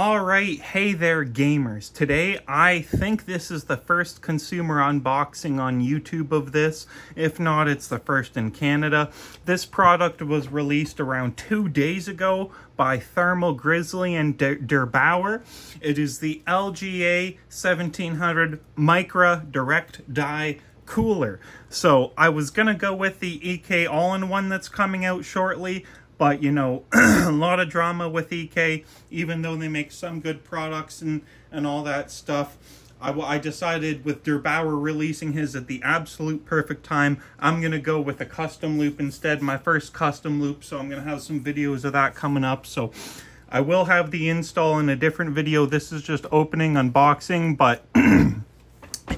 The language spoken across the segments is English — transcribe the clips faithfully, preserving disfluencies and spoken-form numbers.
All right, hey there gamers. Today, I think this is the first consumer unboxing on YouTube of this. If not, it's the first in Canada. This product was released around two days ago by Thermal Grizzly and der eight auer. It is the L G A seventeen hundred Mycro Direct Die Cooler. So I was gonna go with the E K all-in-one that's coming out shortly, but, you know, a lot of drama with E K, even though they make some good products and, and all that stuff. I, I decided with der eight auer releasing his at the absolute perfect time, I'm going to go with a custom loop instead, my first custom loop. So I'm going to have some videos of that coming up. So I will have the install in a different video. This is just opening, unboxing. But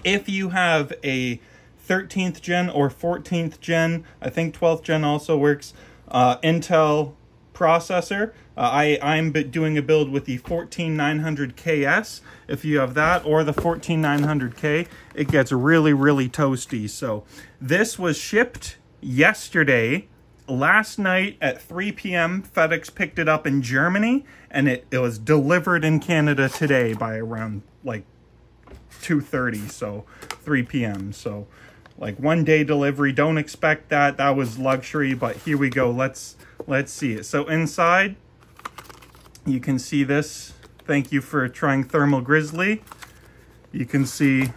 if you have a thirteenth gen or fourteenth gen, I think twelfth gen also works, Uh, Intel processor. Uh, I, I'm doing a build with the fourteen nine hundred K S. If you have that or the fourteen nine hundred K, it gets really, really toasty. So this was shipped yesterday. Last night at three P M, FedEx picked it up in Germany, and it, it was delivered in Canada today by around like two thirty, so three P M So like one day delivery, don't expect that. That was luxury, but here we go. Let's let's see it. So inside, you can see this. Thank you for trying Thermal Grizzly. You can see,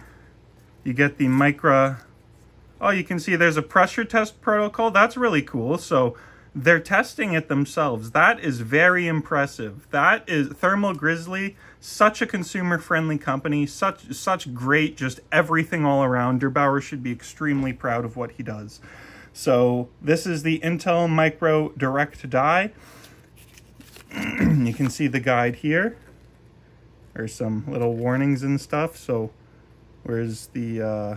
you get the Mycro. Oh, you can see there's a pressure test protocol. That's really cool. So they're testing it themselves. That is very impressive. That is Thermal Grizzly, such a consumer-friendly company, such such great, just everything all around. der eight auer should be extremely proud of what he does. So this is the Intel Mycro Direct Die. You can see the guide here. There's some little warnings and stuff. So where's the uh,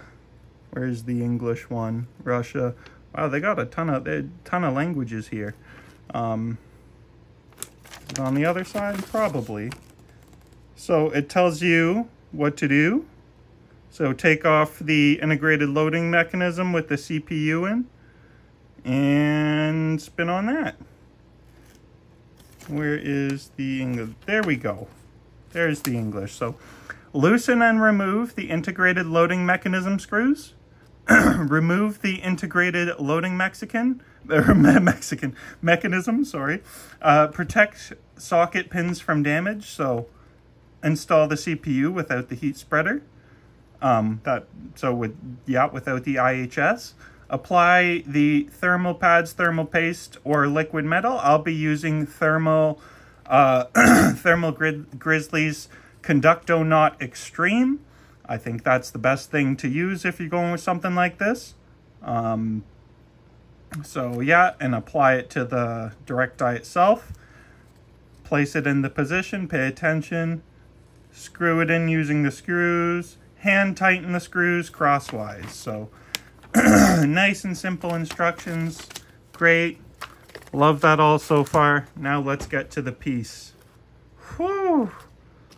where's the English one? Russia. Wow, they got a ton of a ton of languages here. Um, on the other side, probably. So it tells you what to do. So take off the integrated loading mechanism with the C P U in, and spin on that. Where is the English? There we go. There's the English. So loosen and remove the integrated loading mechanism screws. Remove the integrated loading Mexican, or Mexican mechanism, sorry. Uh, protect socket pins from damage, so install the C P U without the heat spreader. Um, that So with, yeah, without the I H S. Apply the thermal pads, thermal paste, or liquid metal. I'll be using thermal, uh, thermal grid, Grizzly's Conducto Knot Extreme. I think that's the best thing to use if you're going with something like this. Um, so yeah, and apply it to the direct die itself. Place it in the position, pay attention. Screw it in using the screws. Hand tighten the screws crosswise. So nice and simple instructions. Great. Love that all so far. Now let's get to the piece. Whew.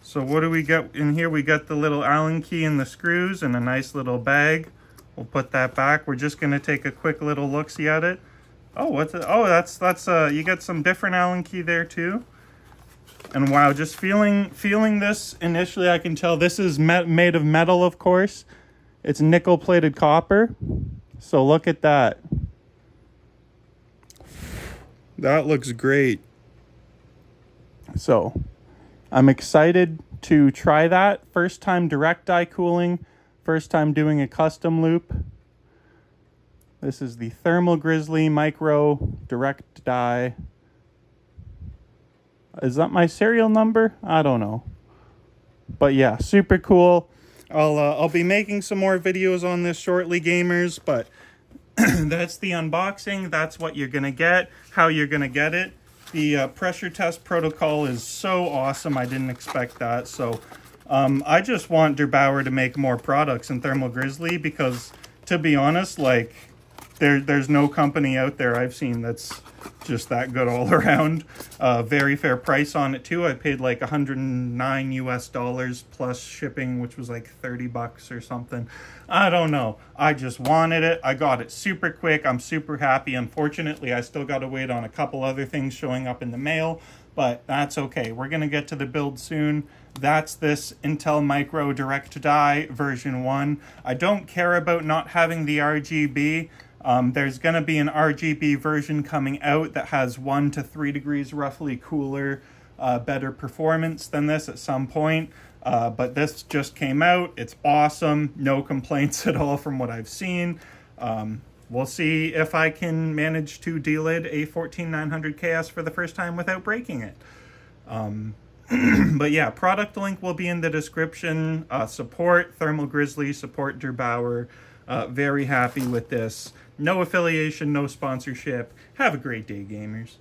So what do we get in here? We got the little Allen key and the screws and a nice little bag. We'll put that back. We're just gonna take a quick little look-see at it. Oh, what's it? Oh, that's that's uh, you got some different Allen key there too. And wow, just feeling feeling this initially, I can tell this is me made of metal, of course. It's nickel-plated copper. So look at that. That looks great. So I'm excited to try that. First time direct die cooling. First time doing a custom loop. This is the Thermal Grizzly Mycro Direct Die. Is that my serial number? I don't know. But yeah, super cool. I'll, uh, I'll be making some more videos on this shortly, gamers. But that's the unboxing. That's what you're going to get. How you're going to get it. The uh, pressure test protocol is so awesome. I didn't expect that. So um, I just want der eight auer to make more products in Thermal Grizzly because, to be honest, like there, there's no company out there I've seen that's just that good all around. Uh, very fair price on it too. I paid like one hundred nine U S dollars plus shipping, which was like thirty bucks or something. I don't know. I just wanted it. I got it super quick. I'm super happy. Unfortunately, I still got to wait on a couple other things showing up in the mail. but that's okay. We're gonna get to the build soon. That's this Intel Mycro Direct Die version one. I don't care about not having the R G B. Um, there's gonna be an R G B version coming out that has one to three degrees roughly cooler, uh, better performance than this at some point. Uh, but this just came out. It's awesome. No complaints at all from what I've seen. Um, we'll see if I can manage to delid a fourteen nine hundred K S for the first time without breaking it. Um, but yeah, product link will be in the description. Uh, support Thermal Grizzly, support der eight auer. Uh, very happy with this. No affiliation, no sponsorship. Have a great day, gamers.